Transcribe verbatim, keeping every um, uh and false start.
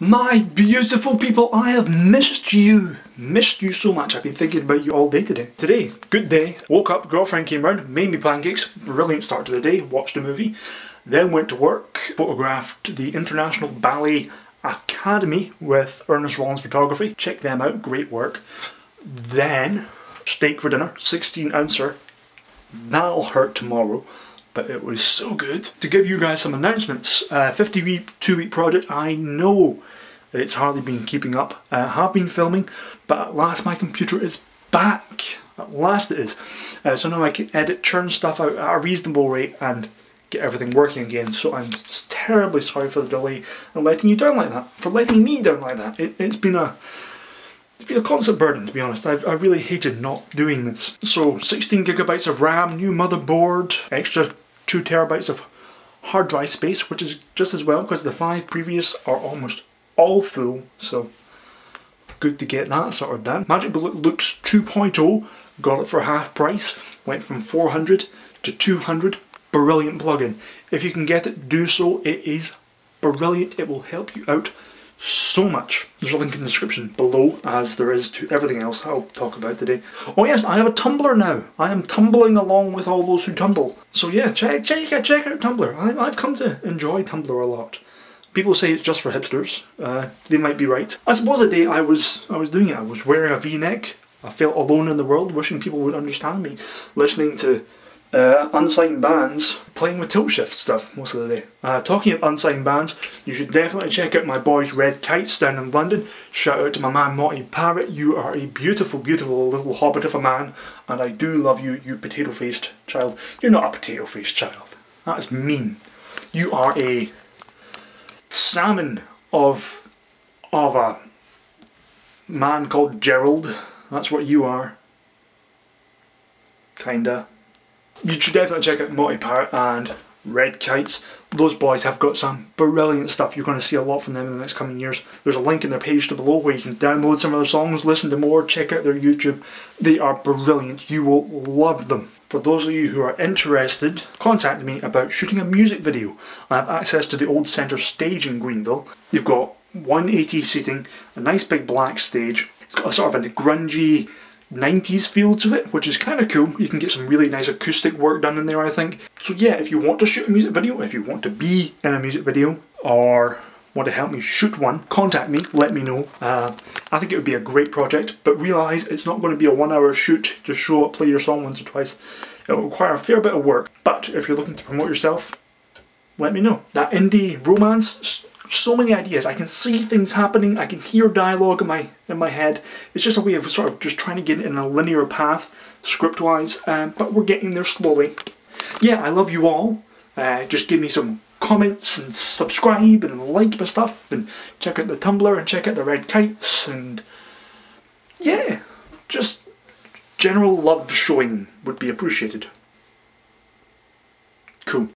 My beautiful people, I have missed you. Missed you so much. I've been thinking about you all day today. Today, good day. Woke up, girlfriend came round, made me pancakes. Brilliant start to the day. Watched a movie. Then went to work. Photographed the International Ballet Academy with Ernest Rawlins Photography. Check them out. Great work. Then, steak for dinner. sixteen ouncer. That'll hurt tomorrow. But it was so good. To give you guys some announcements, uh, fifty-two week project, I know it's hardly been keeping up. I uh, have been filming, but at last my computer is back. At last it is. Uh, so now I can edit, churn stuff out at a reasonable rate and get everything working again. So I'm terribly sorry for the delay and letting you down like that, for letting me down like that. It, it's been a... It's been a constant burden, to be honest. I've, I really hated not doing this. So, sixteen gigabytes of RAM, new motherboard, extra two terabytes of hard drive space, which is just as well because the five previous are almost all full, so good to get that sort of done. Magic Bullet Looks two point oh, got it for half price, went from four hundred to two hundred, brilliant plugin. If you can get it, do so, it is brilliant, it will help you out so much. There's a link in the description below, as there is to everything else I'll talk about today. Oh yes, I have a Tumblr now. I am tumbling along with all those who tumble. So yeah, check check, check out Tumblr. I, I've come to enjoy Tumblr a lot. People say it's just for hipsters. Uh, they might be right. I suppose the day I was I was doing it, I was wearing a V-neck. I felt alone in the world, wishing people would understand me. Listening to Uh, unsigned bands, playing with tilt shift stuff most of the day. Uh, talking of unsigned bands, you should definitely check out my boys Red Kites down in London. Shout out to my man Mottie Parrott, you are a beautiful, beautiful little hobbit of a man, and I do love you, you potato-faced child. You're not a potato-faced child. That is mean. You are a salmon of, of a man called Gerald. That's what you are. Kinda. You should definitely check out Mottie Parrott and Red Kites. Those boys have got some brilliant stuff. You're going to see a lot from them in the next coming years. There's a link in their page to below where you can download some of their songs, listen to more, check out their YouTube. They are brilliant. You will love them. For those of you who are interested, contact me about shooting a music video. I have access to the old centre stage in Greenville. You've got one eighty seating, a nice big black stage. It's got a sort of a grungy nineties feel to it, which is kind of cool. You can get some really nice acoustic work done in there, I think. So yeah, if you want to shoot a music video, if you want to be in a music video, or want to help me shoot one, contact me, let me know. Uh, I think it would be a great project, but realise it's not going to be a one hour shoot. Just show up, play your song once or twice. It will require a fair bit of work, but if you're looking to promote yourself, let me know. That indie romance, so many ideas. I can see things happening, I can hear dialogue in my in my head. It's just a way of sort of just trying to get in a linear path, script-wise, um, but we're getting there slowly. Yeah, I love you all. Uh, just give me some comments and subscribe and like my stuff and check out the Tumblr and check out the Red Kites and yeah, just general love showing would be appreciated. Cool.